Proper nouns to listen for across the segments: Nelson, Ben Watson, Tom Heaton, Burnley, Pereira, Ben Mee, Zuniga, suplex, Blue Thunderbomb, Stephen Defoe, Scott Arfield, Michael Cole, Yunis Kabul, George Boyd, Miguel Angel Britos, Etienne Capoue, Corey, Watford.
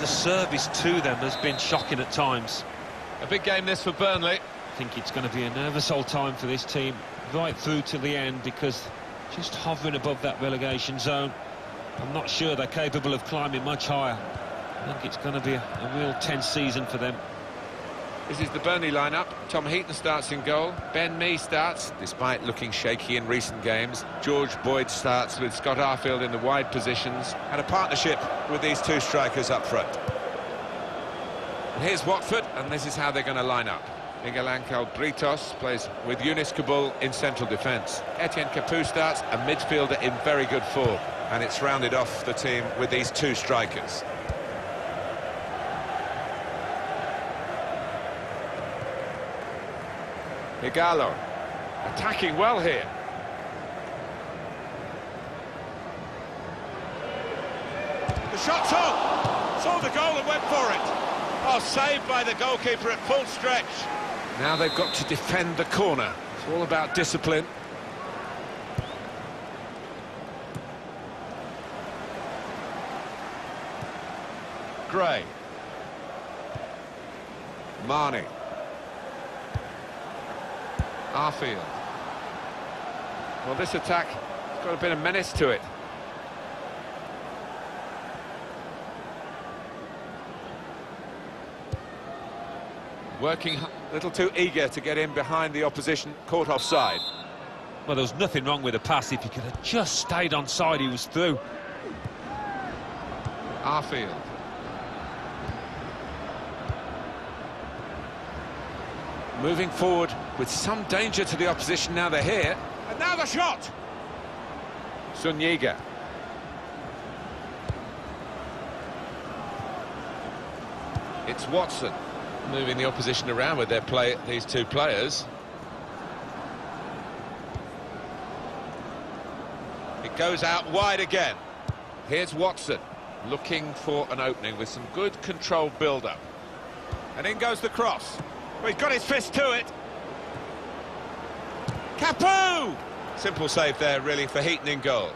The service to them has been shocking at times. A big game this for Burnley. I think it's going to be a nervous old time for this team right through to the end, because just hovering above that relegation zone, I'm not sure they're capable of climbing much higher. I think it's going to be a real tense season for them. This is the Burnley lineup. Tom Heaton starts in goal. Ben Mee starts, despite looking shaky in recent games. George Boyd starts with Scott Arfield in the wide positions. And a partnership with these two strikers up front. And here's Watford, and this is how they're going to line up. Miguel Angel Britos plays with Yunis Kabul in central defence. Etienne Capoue starts, a midfielder in very good form. And it's rounded off the team with these two strikers. Igalo, attacking well here. The shot's on! Saw the goal and went for it. Oh, saved by the goalkeeper at full stretch. Now they've got to defend the corner. It's all about discipline. Gray. Marnie. Arfield. Well, this attack has got a bit of menace to it. Working a little too eager to get in behind the opposition, caught offside. Well, there was nothing wrong with the pass. If he could have just stayed onside, he was through. Arfield. Moving forward with some danger to the opposition. Now they're here. And now the shot! Zuniga. It's Watson. Moving the opposition around with their play, these two players. It goes out wide again. Here's Watson, looking for an opening with some good controlled build-up. And in goes the cross. Well, he's got his fist to it. Capoue! Simple save there, really, for Heaton in goal.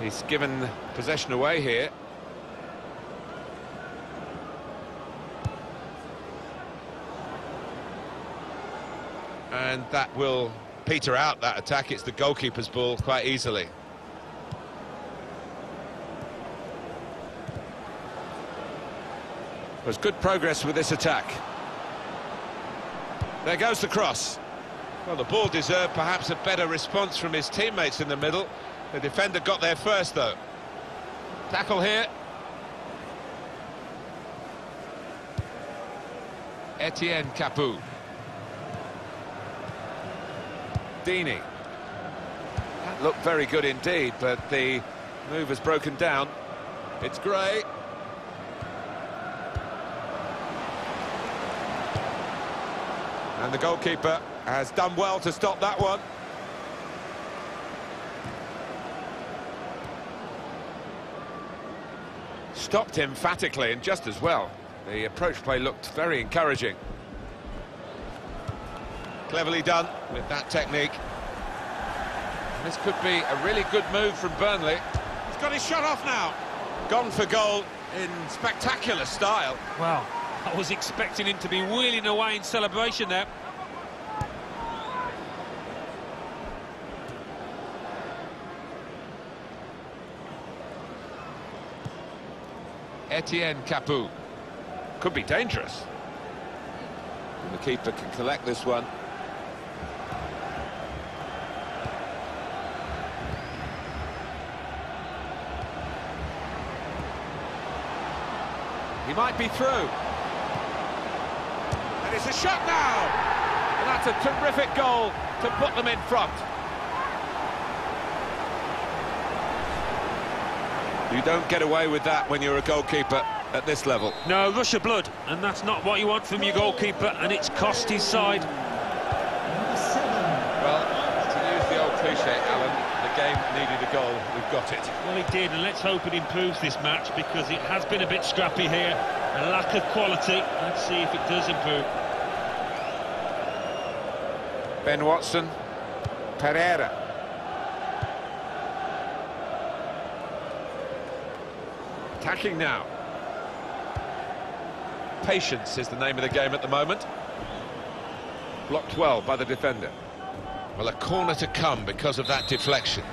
He's given possession away here. And that will peter out that attack. It's the goalkeeper's ball quite easily. There's good progress with this attack. There goes the cross. Well, the ball deserved perhaps a better response from his teammates in the middle. The defender got there first, though. Tackle here. Etienne Capoue. Dini. That looked very good indeed, but the move has broken down. It's Gray. And the goalkeeper has done well to stop that one. Stopped emphatically and just as well. The approach play looked very encouraging. Cleverly done with that technique. And this could be a really good move from Burnley. He's got his shot off now. Gone for goal in spectacular style. Wow, I was expecting him to be wheeling away in celebration there. Etienne Capoue. Could be dangerous. And the keeper can collect this one. He might be through. And it's a shot now! And that's a terrific goal to put them in front. You don't get away with that when you're a goalkeeper at this level. No, rush of blood, and that's not what you want from your goalkeeper, and it's cost his side. Well, to use the old cliché, Alan, the game needed a goal, we've got it. Well, it did, and let's hope it improves this match, because it has been a bit scrappy here, a lack of quality. Let's see if it does improve. Ben Watson, Pereira. Attacking now. Patience is the name of the game at the moment. Blocked well by the defender. Well, a corner to come because of that deflection.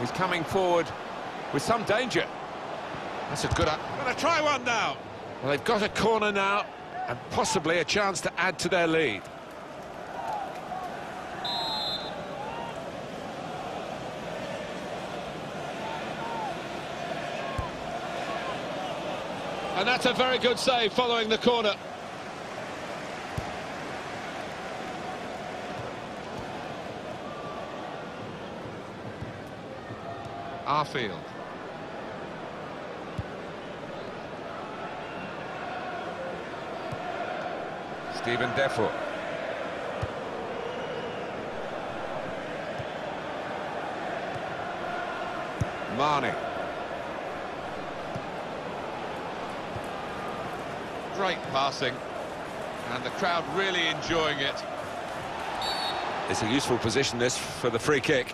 He's coming forward with some danger. That's a good... I'm going to try one now. Well, they've got a corner now and possibly a chance to add to their lead. And that's a very good save following the corner. Arfield. Stephen Defoe. Marnie. Great passing, and the crowd really enjoying it. It's a useful position, this, for the free kick.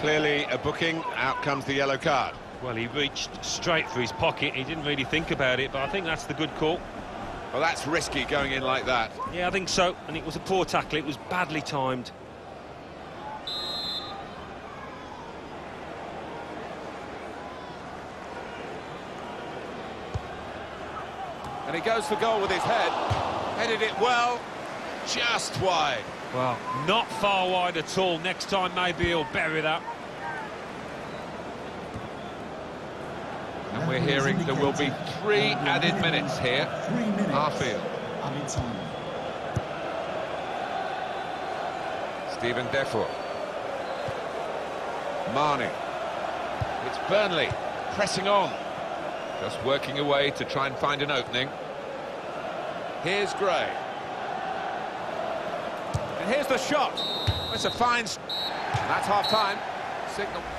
Clearly a booking, out comes the yellow card. Well, he reached straight for his pocket, he didn't really think about it, but I think that's the good call. Well, that's risky going in like that. Yeah, I think so, and it was a poor tackle, it was badly timed. And he goes for goal with his head, headed it well, just wide. Well, not far wide at all. Next time, maybe he'll bury that. And we're hearing there will be 3 added minutes here. Arfield. Stephen Defoe. Marnie. It's Burnley pressing on. Just working away to try and find an opening. Here's Gray. And here's the shot. It's a fine... That's half-time. Signal...